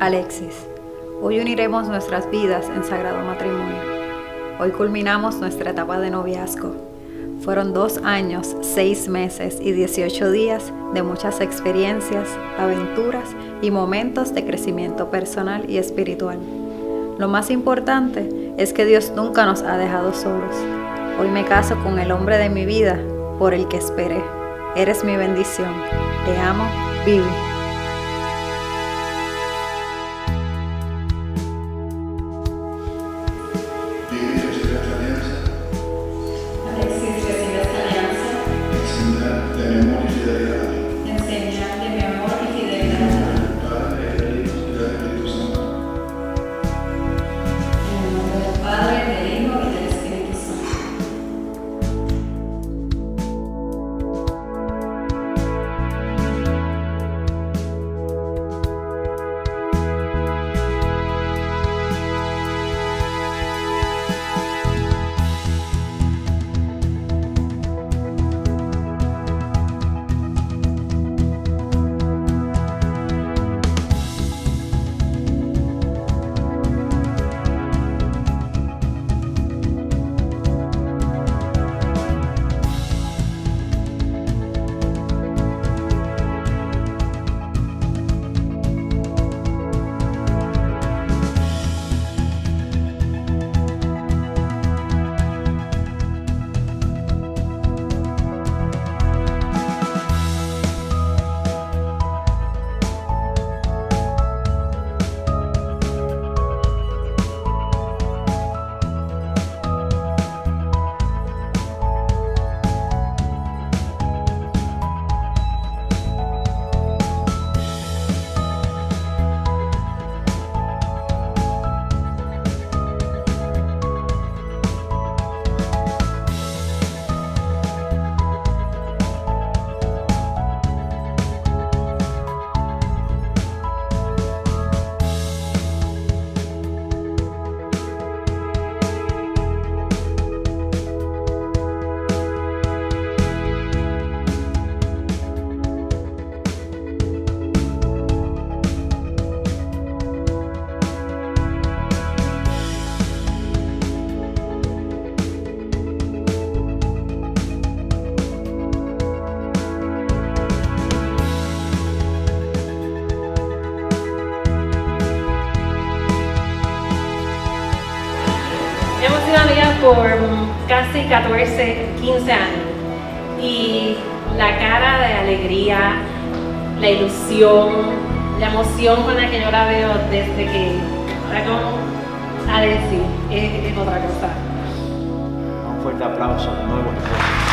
Alexis, hoy uniremos nuestras vidas en sagrado matrimonio. Hoy culminamos nuestra etapa de noviazgo. Fueron 2 años, 6 meses y 18 días de muchas experiencias, aventuras y momentos de crecimiento personal y espiritual. Lo más importante es que Dios nunca nos ha dejado solos. Hoy me caso con el hombre de mi vida, por el que esperé. Eres mi bendición. Te amo, Vivi. Hemos sido amigas por casi 14, 15 años y la cara de alegría, la ilusión, la emoción con la que yo la veo desde que ahora con Alexis es otra cosa. Un fuerte aplauso de nuevo.